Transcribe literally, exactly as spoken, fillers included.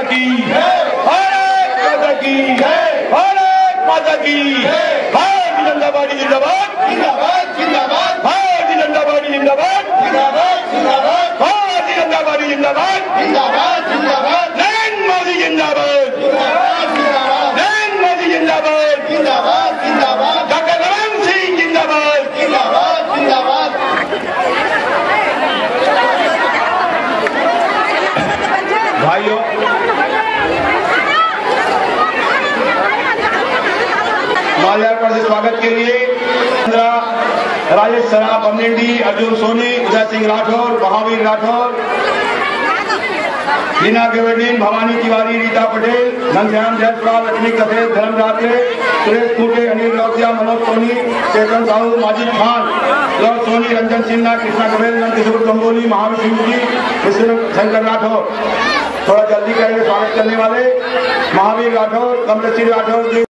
माता की जय, भारत माता की जय, भारत माता की जय। भारत जिंदाबाद जिंदाबाद जिंदाबाद जिंदाबाद, भारत जिंदाबाद जिंदाबाद जिंदाबाद जिंदाबाद, भारत जिंदाबाद जिंदाबाद जिंदाबाद जिंदाबाद, नरेंद्र मोदी जिंदाबाद जिंदाबाद जिंदाबाद, नरेंद्र मोदी जिंदाबाद जिंदाबाद जिंदाबाद, डॉक्टर रणजीत सिंह जिंदाबाद जिंदाबाद जिंदाबाद। भाइयों, माल्यार्पण से स्वागत के लिए राजेश सराब, अमिंडी, अर्जुन सोनी, उदय सिंह राठौर, महावीर राठौर, बीना केवर्न, भवानी तिवारी, रीता पटेल, घनश्याम जयपुर, लक्ष्मी कथेल, धन रात्रे, सुरेश अनिल, मनोज सोनी, चेतन राउल, माजिद खान, लव सोनी, रंजन सिन्हा, कृष्णा कमेल, नंद किशोर कंबोली, महावीर सिंह जी, शंकर राठौर। थोड़ा जल्दी करेंगे स्वागत करने वाले। महावीर राठौर, कमलेश्वरी राठौर जी।